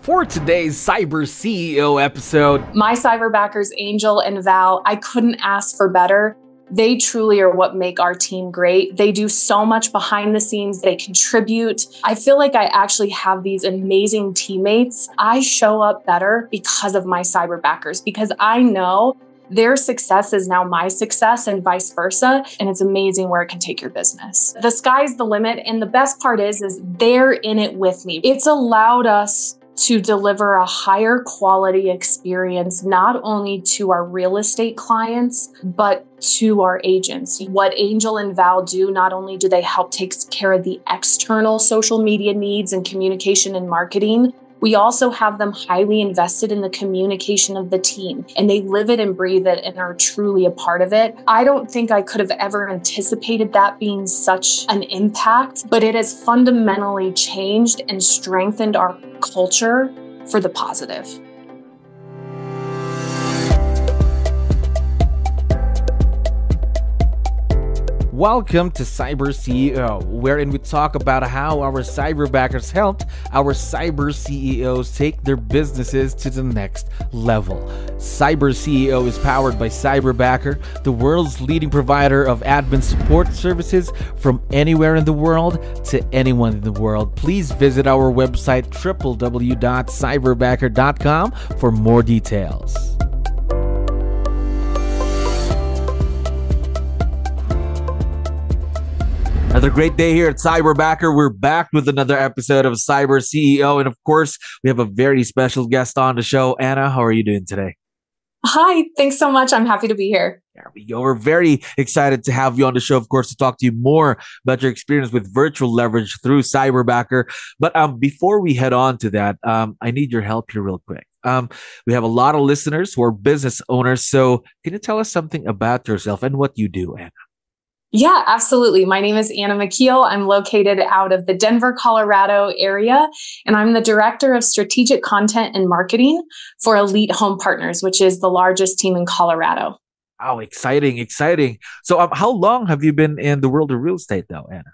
For today's Cyber CEO episode, my cyberbackers, Angel and Val, I couldn't ask for better. They truly are what make our team great. They do so much behind the scenes. They contribute. I feel like I actually have these amazing teammates. I show up better because of my cyberbackers, because I know their success is now my success and vice versa. And it's amazing where it can take your business. The sky's the limit. And the best part is they're in it with me. It's allowed us to deliver a higher quality experience, not only to our real estate clients, but to our agents. What Angel and Val do, not only do they help take care of the external social media needs and communication and marketing, we also have them highly invested in the communication of the team, and they live it and breathe it and are truly a part of it. I don't think I could have ever anticipated that being such an impact, but it has fundamentally changed and strengthened our culture for the positive. Welcome to CyberCEO, wherein we talk about how our cyberbackers helped our CyberCEOs take their businesses to the next level. CyberCEO is powered by Cyberbacker, the world's leading provider of admin support services from anywhere in the world to anyone in the world. Please visit our website www.cyberbacker.com for more details. Another great day here at Cyberbacker. We're back with another episode of Cyber CEO. And of course, we have a very special guest on the show. Anna, how are you doing today? Hi, thanks so much. I'm happy to be here. There we go. We're very excited to have you on the show, of course, to talk to you more about your experience with virtual leverage through Cyberbacker. But before we head on to that, I need your help here real quick. We have a lot of listeners who are business owners. So can you tell us something about yourself and what you do, Anna? Yeah, absolutely. My name is Anna McKeel. I'm located out of the Denver, Colorado area, and I'm the Director of Strategic Content and Marketing for Elite Home Partners, which is the largest team in Colorado. Wow, exciting, exciting. So how long have you been in the world of real estate though, Anna?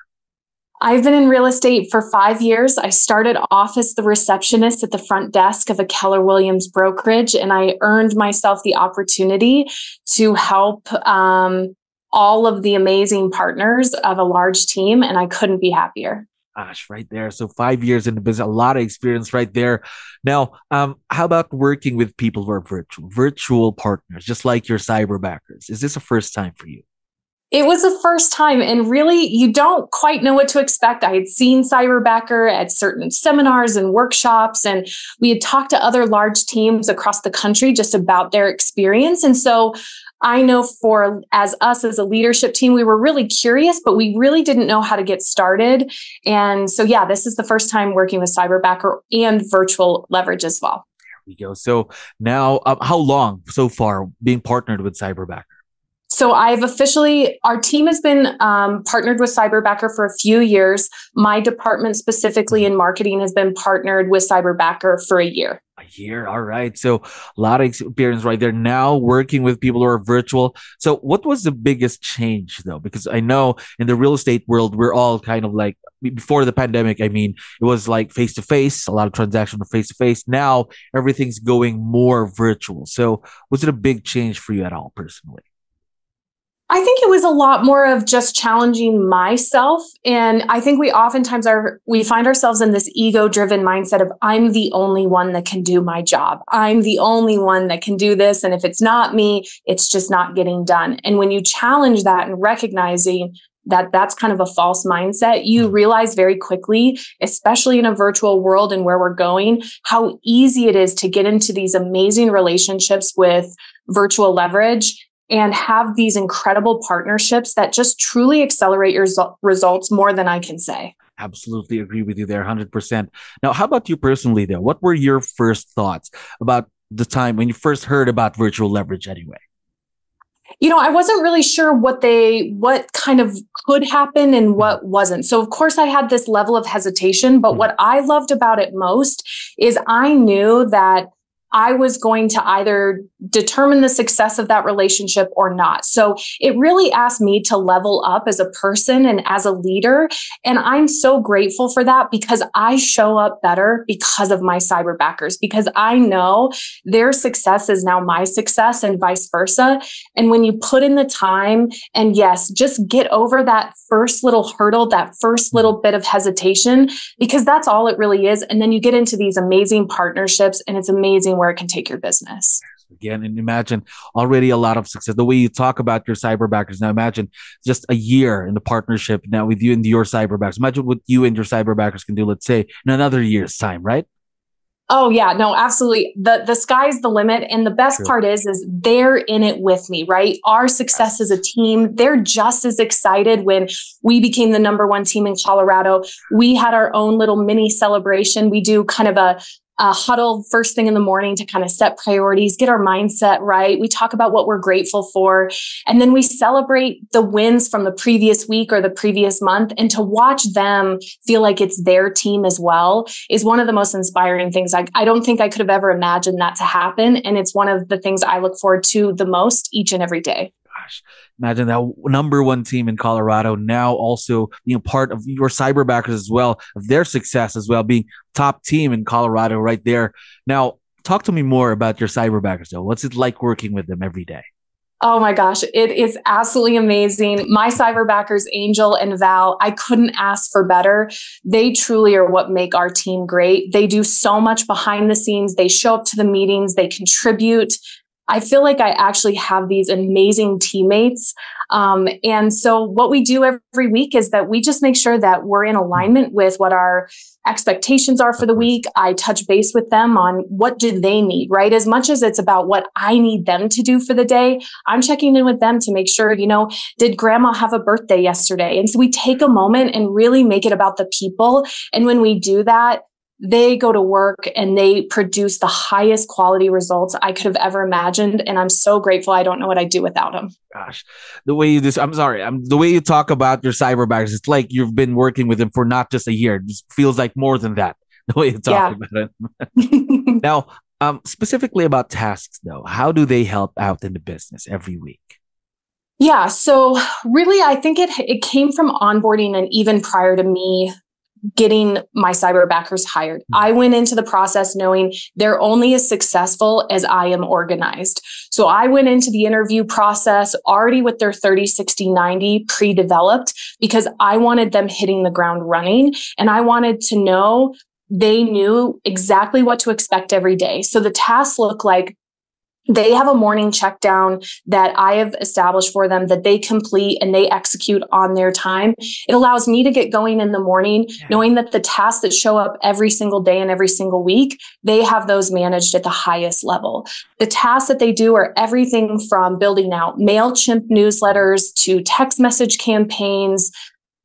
I've been in real estate for 5 years. I started off as the receptionist at the front desk of a Keller Williams brokerage, and I earned myself the opportunity to help all of the amazing partners of a large team, and I couldn't be happier. Gosh, right there. So 5 years in the business, a lot of experience right there. Now, how about working with people who are virtual partners, just like your cyberbackers? Is this a first time for you? It was the first time, and really, you don't quite know what to expect. I had seen Cyberbacker at certain seminars and workshops, and we had talked to other large teams across the country just about their experience. And so I know for us as a leadership team, we were really curious, but we really didn't know how to get started. And so, yeah, this is the first time working with Cyberbacker and virtual leverage as well. There we go. So now, how long so far being partnered with Cyberbacker? So our team has been partnered with Cyberbacker for a few years. My department specifically in marketing has been partnered with Cyberbacker for a year. A year. All right. So a lot of experience right there now working with people who are virtual. So what was the biggest change though? Because I know in the real estate world, we're all kind of like before the pandemic. I mean, it was like face-to-face, a lot of transactions were face-to-face. Now everything's going more virtual. So was it a big change for you at all personally? I think it was a lot more of just challenging myself. And I think we oftentimes find ourselves in this ego-driven mindset of, I'm the only one that can do my job. I'm the only one that can do this. And if it's not me, it's just not getting done. And when you challenge that and recognizing that that's kind of a false mindset, you realize very quickly, especially in a virtual world and where we're going, how easy it is to get into these amazing relationships with virtual leverage and have these incredible partnerships that just truly accelerate your results more than I can say. Absolutely agree with you there, 100%. Now, how about you personally though? What were your first thoughts about the time when you first heard about virtual leverage anyway? You know, I wasn't really sure what kind of could happen and what wasn't. So of course I had this level of hesitation, but what I loved about it most is I knew that I was going to either determine the success of that relationship or not. So it really asked me to level up as a person and as a leader. And I'm so grateful for that, because I show up better because of my cyberbackers, because I know their success is now my success and vice versa. And when you put in the time and yes, just get over that first little hurdle, that first little bit of hesitation, because that's all it really is. And then you get into these amazing partnerships and it's amazing where it can take your business. Again, and imagine already a lot of success. The way you talk about your cyberbackers. Now imagine just a year in the partnership now with you and your cyberbackers. Imagine what you and your cyberbackers can do, let's say, in another year's time, right? Oh yeah, no, absolutely. The sky's the limit. And the best part is they're in it with me, right? Our success as a team, they're just as excited. When we became the number one team in Colorado, we had our own little mini celebration. We do kind of a huddle first thing in the morning to kind of set priorities, get our mindset right. We talk about what we're grateful for. And then we celebrate the wins from the previous week or the previous month. And to watch them feel like it's their team as well is one of the most inspiring things. I don't think I could have ever imagined that to happen. And it's one of the things I look forward to the most each and every day. Gosh, imagine that number one team in Colorado now also being part of your cyberbackers as well, of their success as well, being top team in Colorado right there. Now, talk to me more about your cyberbackers though. What's it like working with them every day? Oh my gosh, it is absolutely amazing. My cyberbackers, Angel and Val, I couldn't ask for better. They truly are what make our team great. They do so much behind the scenes. They show up to the meetings, they contribute. I feel like I actually have these amazing teammates. And so what we do every week is that we just make sure that we're in alignment with what our expectations are for the week. I touch base with them on what do they need, right? As much as it's about what I need them to do for the day, I'm checking in with them to make sure, you know, did grandma have a birthday yesterday? And so we take a moment and really make it about the people. And when we do that, they go to work and they produce the highest quality results I could have ever imagined. And I'm so grateful. I don't know what I'd do without them. Gosh, the way you talk about your cyberbackers, it's like you've been working with them for not just a year. It just feels like more than that, the way you talk about it. Now, specifically about tasks though, how do they help out in the business every week? Yeah. So really, I think it came from onboarding and even prior to me getting my cyberbackers hired. I went into the process knowing they're only as successful as I am organized. So I went into the interview process already with their 30, 60, 90 pre-developed because I wanted them hitting the ground running. And I wanted to know they knew exactly what to expect every day. So the tasks look like they have a morning check down that I have established for them that they complete and they execute on their time. It allows me to get going in the morning, knowing that the tasks that show up every single day and every single week, they have those managed at the highest level. The tasks that they do are everything from building out MailChimp newsletters to text message campaigns,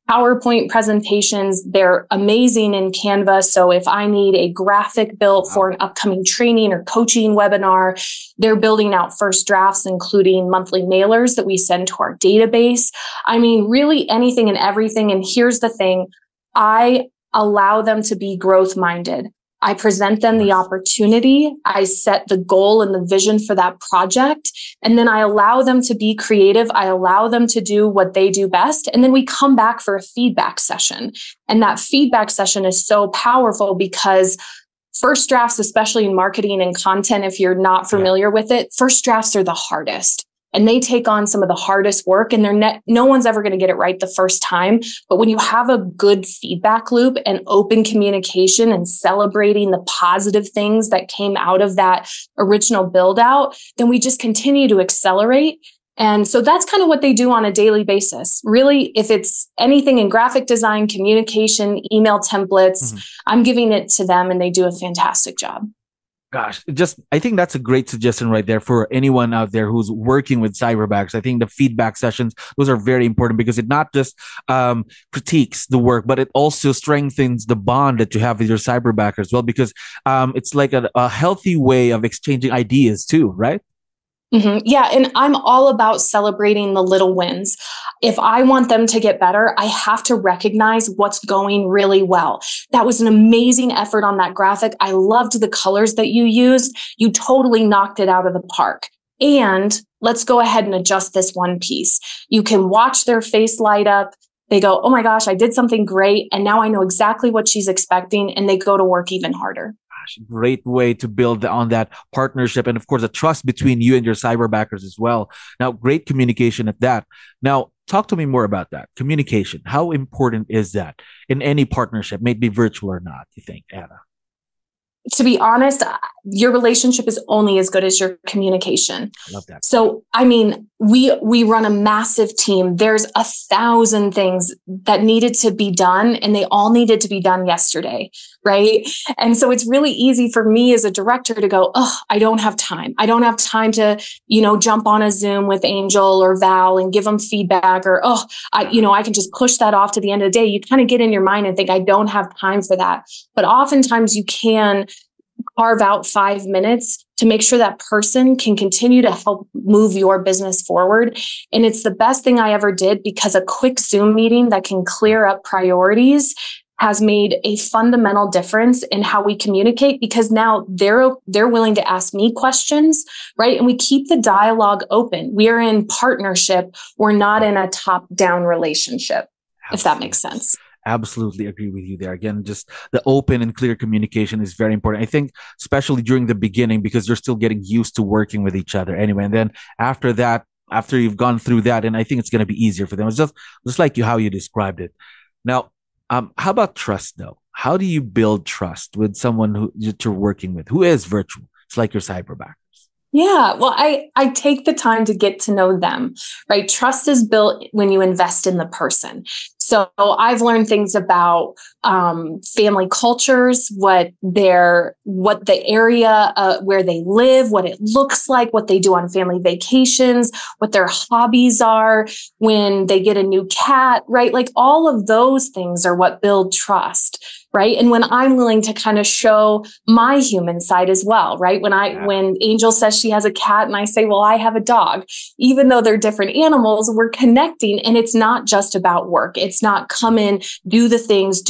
PowerPoint presentations. They're amazing in Canva. So if I need a graphic built for an upcoming training or coaching webinar, they're building out first drafts, including monthly mailers that we send to our database. I mean, really anything and everything. And here's the thing. I allow them to be growth-minded. I present them the opportunity. I set the goal and the vision for that project. And then I allow them to be creative. I allow them to do what they do best. And then we come back for a feedback session. And that feedback session is so powerful because first drafts, especially in marketing and content, if you're not familiar with it, first drafts are the hardest. And they take on some of the hardest work, and they're no one's ever going to get it right the first time. But when you have a good feedback loop and open communication and celebrating the positive things that came out of that original build out, then we just continue to accelerate. And so that's kind of what they do on a daily basis. Really, if it's anything in graphic design, communication, email templates, I'm giving it to them and they do a fantastic job. Gosh, I think that's a great suggestion right there for anyone out there who's working with cyberbackers. I think the feedback sessions, those are very important because it not just critiques the work, but it also strengthens the bond that you have with your cyberbackers as well, because it's like a healthy way of exchanging ideas too, right? Mm-hmm. Yeah. And I'm all about celebrating the little wins. If I want them to get better, I have to recognize what's going really well. That was an amazing effort on that graphic. I loved the colors that you used. You totally knocked it out of the park. And let's go ahead and adjust this one piece. You can watch their face light up. They go, oh my gosh, I did something great. And now I know exactly what she's expecting. And they go to work even harder. Great way to build on that partnership and, of course, the trust between you and your cyberbackers as well. Now, great communication at that. Now, talk to me more about that. Communication. How important is that in any partnership, maybe virtual or not, you think, Anna? To be honest, your relationship is only as good as your communication. I love that. So, I mean, we run a massive team. There's 1,000 things that needed to be done, and they all needed to be done yesterday, right? And so it's really easy for me as a director to go, oh, I don't have time. I don't have time to, jump on a Zoom with Angel or Val and give them feedback, or, oh, I can just push that off to the end of the day. You kind of get in your mind and think, I don't have time for that. But oftentimes you can carve out 5 minutes to make sure that person can continue to help move your business forward. And it's the best thing I ever did, because a quick Zoom meeting that can clear up priorities has made a fundamental difference in how we communicate, because now they're willing to ask me questions, right? And we keep the dialogue open. We are in partnership. We're not in a top-down relationship, if that makes sense. Absolutely agree with you there. Again, just the open and clear communication is very important. I think, especially during the beginning, because you're still getting used to working with each other anyway. And then after that, after you've gone through that, and I think it's going to be easier for them. It's just like how you described it. Now, how about trust though? How do you build trust with someone who you're working with, who is virtual? It's like your cyberbacker. Yeah. Well, I take the time to get to know them, right? Trust is built when you invest in the person. So I've learned things about family cultures, what the area where they live, what it looks like, what they do on family vacations, what their hobbies are, when they get a new cat, right? Like all of those things are what build trust. Right. And when I'm willing to kind of show my human side as well, right? When Angel says she has a cat and I say, well, I have a dog, even though they're different animals, we're connecting. And it's not just about work. It's not come in, do the things,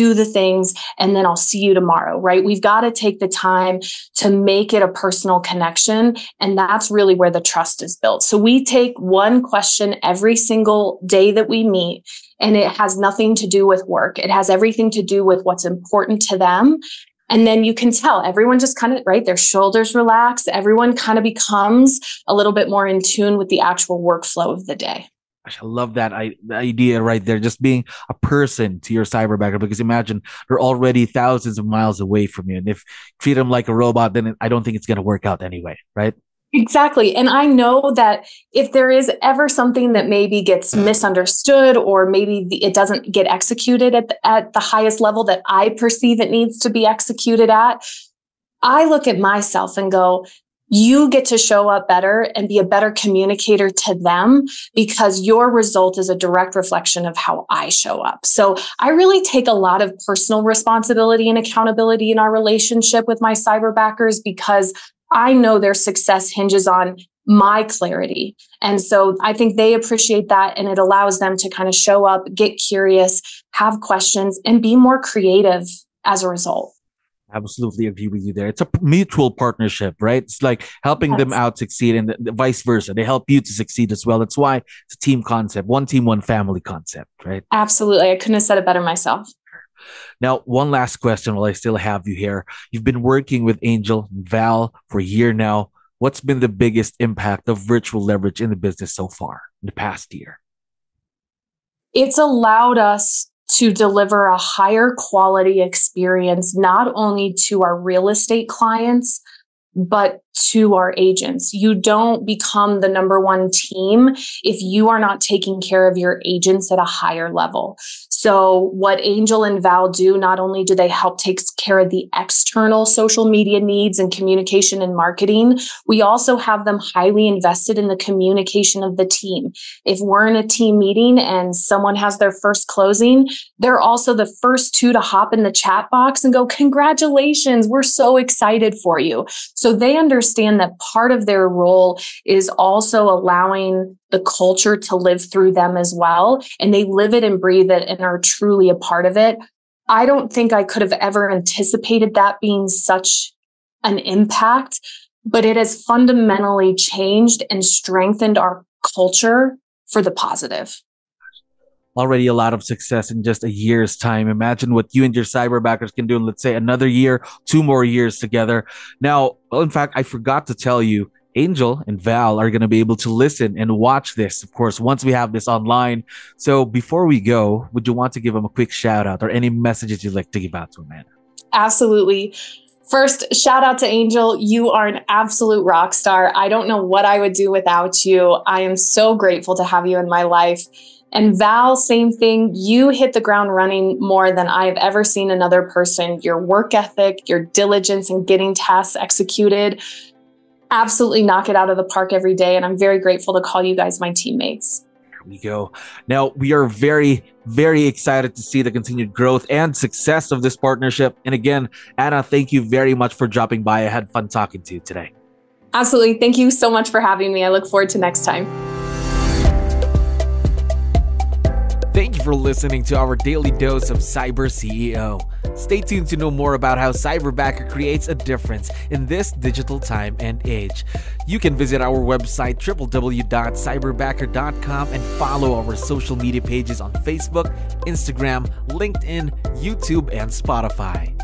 and then I'll see you tomorrow, right? We've got to take the time to make it a personal connection. And that's really where the trust is built. So we take one question every single day that we meet. And it has nothing to do with work. It has everything to do with what's important to them. And then you can tell everyone just kind of, right, their shoulders relax. Everyone kind of becomes a little bit more in tune with the actual workflow of the day. I love that idea right there, just being a person to your cyberbacker, because imagine they're already thousands of miles away from you. And if you treat them like a robot, then I don't think it's going to work out anyway, right? Exactly. And I know that if there is ever something that maybe gets misunderstood, or maybe it doesn't get executed at the highest level that I perceive it needs to be executed at, I look at myself and go, you get to show up better and be a better communicator to them, because your result is a direct reflection of how I show up. So I really take a lot of personal responsibility and accountability in our relationship with my cyberbackers, because I know their success hinges on my clarity. And so I think they appreciate that. And it allows them to kind of show up, get curious, have questions, and be more creative as a result. Absolutely agree with you there. It's a mutual partnership, right? It's like helping them out succeed, and the vice versa. They help you to succeed as well. That's why it's a team concept, one team, one family concept, right? Absolutely. I couldn't have said it better myself. Now, one last question while I still have you here. You've been working with Angel and Val for a year now. What's been the biggest impact of virtual leverage in the business so far in the past year? It's allowed us to deliver a higher quality experience, not only to our real estate clients, but to our agents. You don't become the number one team if you are not taking care of your agents at a higher level. So what Angel and Val do, not only do they help take care of the external social media needs and communication and marketing, we also have them highly invested in the communication of the team. If we're in a team meeting and someone has their first closing, they're also the first two to hop in the chat box and go, congratulations, we're so excited for you. So they understand understand that part of their role is also allowing the culture to live through them as well. And they live it and breathe it and are truly a part of it. I don't think I could have ever anticipated that being such an impact, but it has fundamentally changed and strengthened our culture for the positive. Already a lot of success in just a year's time. Imagine what you and your cyberbackers can do in, let's say, another year, 2 more years together. Now, well, in fact, I forgot to tell you, Angel and Val are going to be able to listen and watch this, of course, once we have this online. So before we go, would you want to give them a quick shout out or any messages you'd like to give out to Amanda? Absolutely. First, shout out to Angel. You are an absolute rock star. I don't know what I would do without you. I am so grateful to have you in my life. And Val, same thing. You hit the ground running more than I've ever seen another person. Your work ethic, your diligence in getting tasks executed, absolutely knock it out of the park every day. And I'm very grateful to call you guys my teammates. There we go. Now, we are very, very excited to see the continued growth and success of this partnership. And again, Anna, thank you very much for dropping by. I had fun talking to you today. Absolutely. Thank you so much for having me. I look forward to next time. Thank you for listening to our daily dose of Cyber CEO. Stay tuned to know more about how Cyberbacker creates a difference in this digital time and age. You can visit our website, www.cyberbacker.com, and follow our social media pages on Facebook, Instagram, LinkedIn, YouTube, and Spotify.